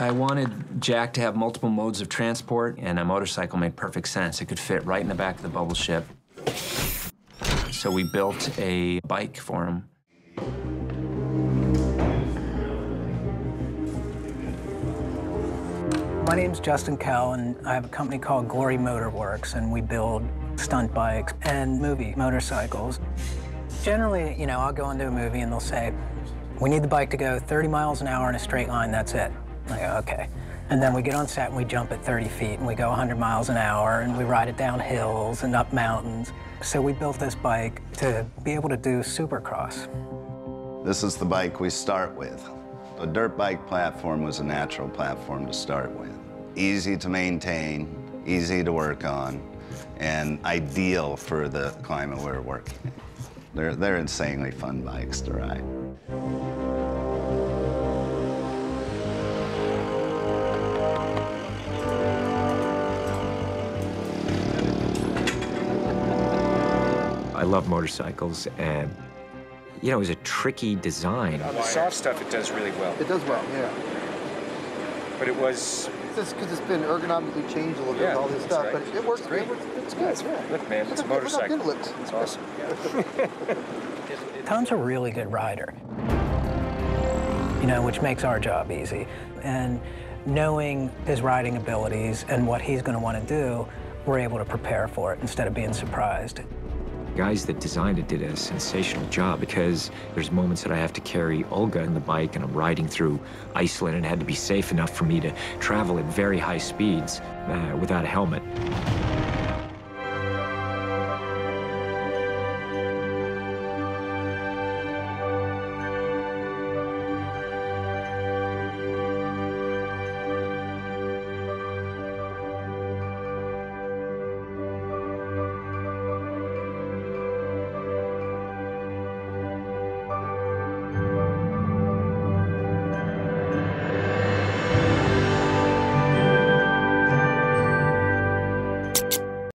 I wanted Jack to have multiple modes of transport, and a motorcycle made perfect sense. It could fit right in the back of the bubble ship. So we built a bike for him. My name's Justin Kell, and I have a company called Glory Motorworks, and we build stunt bikes and movie motorcycles. Generally, you know, I'll go into a movie and they'll say, we need the bike to go 30 miles an hour in a straight line, that's it. I go, okay. And then we get on set and we jump at 30 feet and we go 100 miles an hour and we ride it down hills and up mountains. So we built this bike to be able to do supercross. This is the bike we start with. The dirt bike platform was a natural platform to start with. Easy to maintain, easy to work on, and ideal for the climate we're working in. They're insanely fun bikes to ride. I love motorcycles, and, you know, it was a tricky design. The soft stuff, it does really well. It does well, yeah. But it was... It's just because it's been ergonomically changed a little bit, yeah, with all this stuff, right. But it works great. It's good. That's right. Look, man, it's a motorcycle. Look how good it looks. It's awesome. Yeah. Tom's a really good rider, you know, which makes our job easy. And knowing his riding abilities and what he's going to want to do, we're able to prepare for it instead of being surprised. Guys that designed it did a sensational job, because there's moments that I have to carry Olga in the bike and I'm riding through Iceland, and it had to be safe enough for me to travel at very high speeds without a helmet.